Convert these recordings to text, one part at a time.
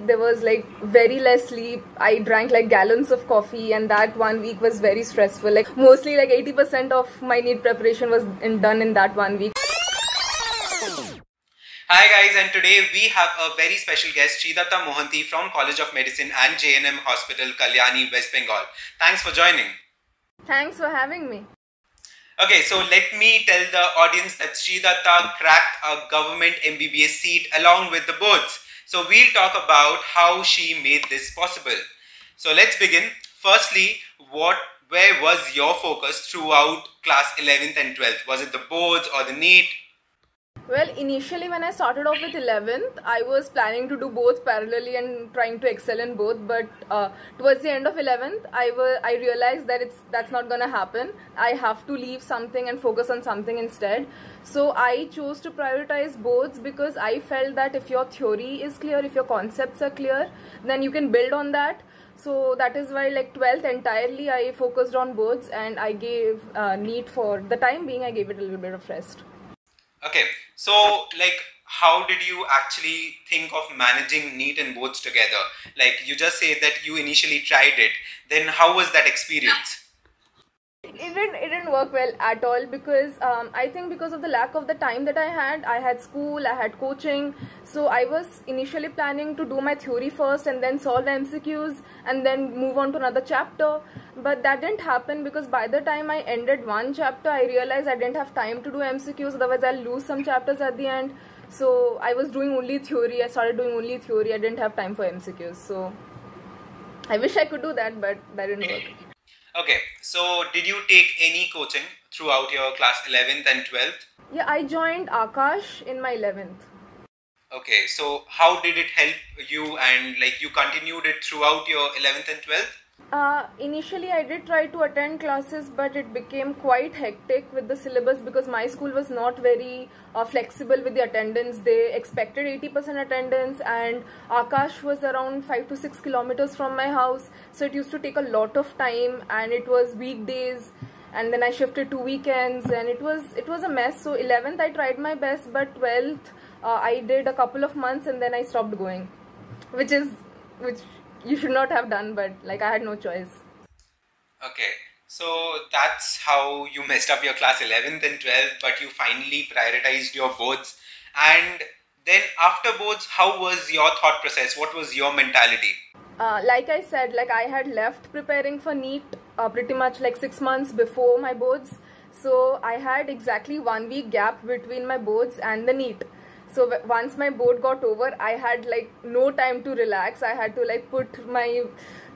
There was like very less sleep. I drank like gallons of coffee, and that 1 week was very stressful. Like mostly like 80% of my NEET preparation was done in that 1 week. Hi guys, and today we have a very special guest, Sridutta Mohanty from College of Medicine and JNM Hospital, Kalyani, West Bengal. Thanks for joining. Thanks for having me. Okay, so let me tell the audience that Sridutta cracked a government MBBS seat along with the boards. So we'll talk about how she made this possible. So let's begin. Firstly, where was your focus throughout class 11th and 12th? Was it the boards or the NEET? Well, initially when I started off with 11th, I was planning to do both parallelly and trying to excel in both. But towards the end of 11th, I realized that that's not going to happen. I have to leave something and focus on something instead. So I chose to prioritize boards because I felt that if your theory is clear, if your concepts are clear, then you can build on that. So that is why like 12th entirely I focused on boards, and I gave NEET for the time being. I gave it a little bit of rest. Okay, so like how did you actually think of managing NEET and boards together? Like you just say that you initially tried it, then how was that experience? It didn't work well at all because I think because of the lack of the time that I had school, I had coaching. So I was initially planning to do my theory first and then solve the MCQs and then move on to another chapter. But that didn't happen because by the time I ended one chapter, I realized I didn't have time to do MCQs, otherwise I'll lose some chapters at the end. So I was doing only theory. I started doing only theory. I didn't have time for MCQs. So I wish I could do that, but that didn't work. Okay, so did you take any coaching throughout your class 11th and 12th? Yeah, I joined Akash in my 11th. Okay, so how did it help you, and like you continued it throughout your 11th and 12th? Initially I did try to attend classes, but it became quite hectic with the syllabus because my school was not very flexible with the attendance. They expected 80% attendance, and Akash was around 5 to 6 kilometers from my house, so it used to take a lot of time, and it was weekdays, and then I shifted to weekends, and it was a mess. So 11th I tried my best, but 12th I did a couple of months and then I stopped going, which you should not have done, but like I had no choice. Okay, so that's how you messed up your class 11th and 12th, but you finally prioritized your boards. And then after boards, how was your thought process? What was your mentality? Like I said, like I had left preparing for NEET pretty much like 6 months before my boards. So I had exactly 1 week gap between my boards and the NEET. So once my board got over, I had like no time to relax. I had to like put my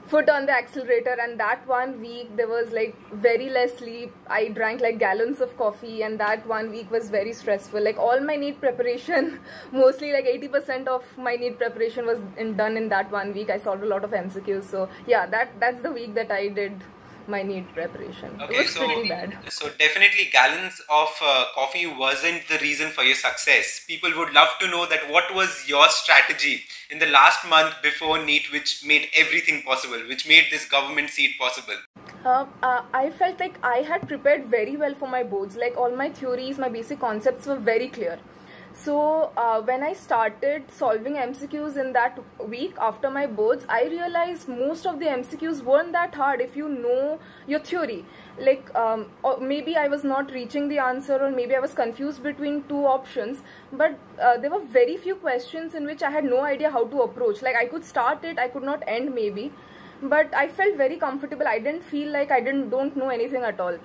foot on the accelerator, and that 1 week there was like very less sleep. I drank like gallons of coffee, and that 1 week was very stressful. Like all my NEET preparation, mostly like 80% of my NEET preparation was done in that 1 week. I solved a lot of MCQs. So yeah, that's the week that I did my NEET preparation. Okay, it was pretty bad. So definitely gallons of coffee wasn't the reason for your success. People would love to know that what was your strategy in the last month before NEET, which made everything possible, which made this government seat possible. I felt like I had prepared very well for my boards. Like all my theories, my basic concepts were very clear. So when I started solving MCQs in that week after my boards, I realized most of the MCQs weren't that hard if you know your theory. Like or maybe I was not reaching the answer, or maybe I was confused between two options, but there were very few questions in which I had no idea how to approach. Like I could start it, I could not end maybe, but I felt very comfortable. I didn't feel like I don't know anything at all.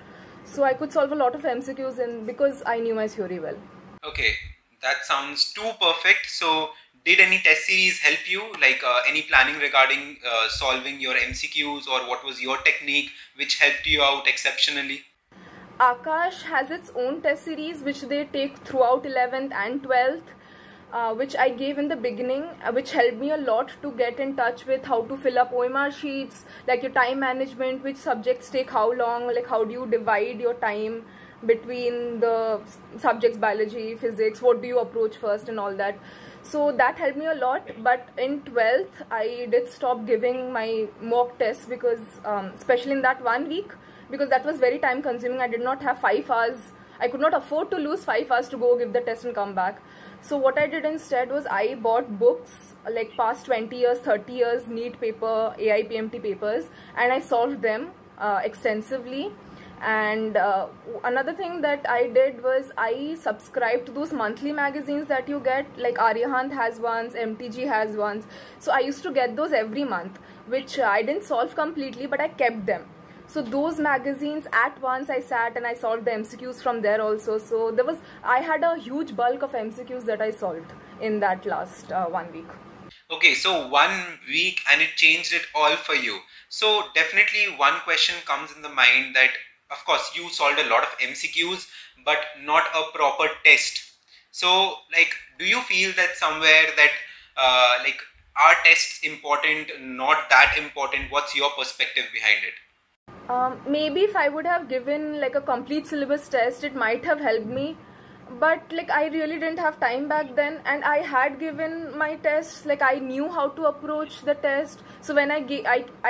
So I could solve a lot of MCQs because I knew my theory well. Okay. That sounds too perfect. So did any test series help you? Like any planning regarding solving your MCQs, or what was your technique which helped you out exceptionally? Akash has its own test series which they take throughout 11th and 12th, which I gave in the beginning, which helped me a lot to get in touch with how to fill up OMR sheets, like your time management, which subjects take how long, like how do you divide your time between the subjects, biology, physics, what do you approach first and all that. So that helped me a lot. But in 12th I did stop giving my mock tests because especially in that 1 week, because that was very time consuming. I did not have 5 hours. I could not afford to lose 5 hours to go give the test and come back. So what I did instead was I bought books like past 20 years, 30 years, NEET paper, AIPMT papers, and I solved them extensively. And another thing that I did was I subscribed to those monthly magazines that you get, like Aryahant has ones, MTG has ones. So I used to get those every month, which I didn't solve completely, but I kept them. So those magazines, at once I sat and I solved the MCQs from there also. So there was, I had a huge bulk of MCQs that I solved in that last 1 week. Okay, so 1 week and it changed it all for you. So definitely one question comes in the mind that, of course, you solved a lot of MCQs, but not a proper test. So like, do you feel that somewhere that like, are tests important, not that important? What's your perspective behind it? Maybe if I would have given like a complete syllabus test, it might have helped me, but like I really didn't have time back then, and I had given my tests, like I knew how to approach the test. So when I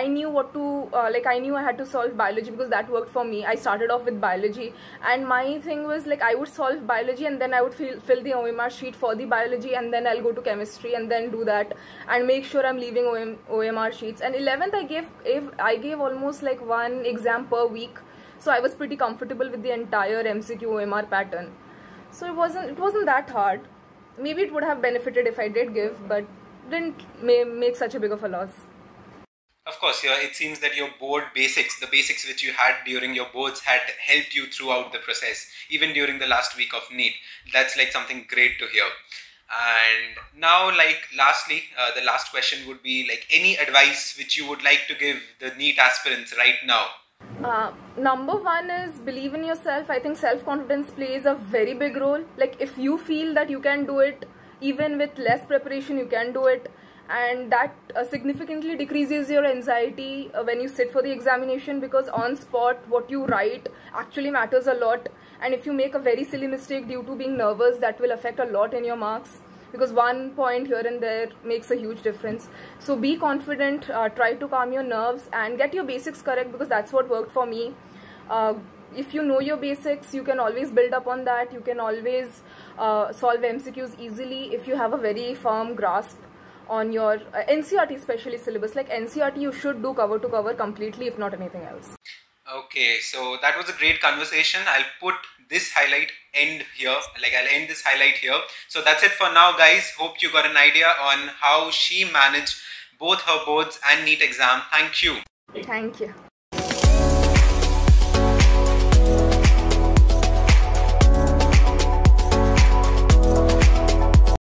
knew what to like, I knew I had to solve biology because that worked for me. I started off with biology, and my thing was like I would solve biology and then I would fill the OMR sheet for the biology, and then I'll go to chemistry and then do that and make sure I'm leaving OMR sheets. And 11th I gave almost like one exam per week, so I was pretty comfortable with the entire MCQ OMR pattern. So it wasn't that hard. Maybe it would have benefited if I did give, but didn't make such a big of a loss. Of course, yeah, it seems that your board basics, the basics which you had during your boards, had helped you throughout the process, even during the last week of NEET. That's like something great to hear. And now, like lastly, the last question would be like any advice which you would like to give the NEET aspirants right now. Number one is believe in yourself. I think self-confidence plays a very big role. Like if you feel that you can do it, even with less preparation, you can do it. And that significantly decreases your anxiety when you sit for the examination, because on spot what you write actually matters a lot. And if you make a very silly mistake due to being nervous, that will affect a lot in your marks, because one point here and there makes a huge difference. So be confident, try to calm your nerves and get your basics correct, because that's what worked for me. If you know your basics, you can always build up on that. You can always solve MCQs easily if you have a very firm grasp on your NCERT, especially syllabus. Like NCERT, you should do cover to cover completely, if not anything else. Okay, so that was a great conversation. I'll put this highlight end here, like I'll end this highlight here. So that's it for now, guys. Hope you got an idea on how she managed both her boards and NEET exam. Thank you. Thank you.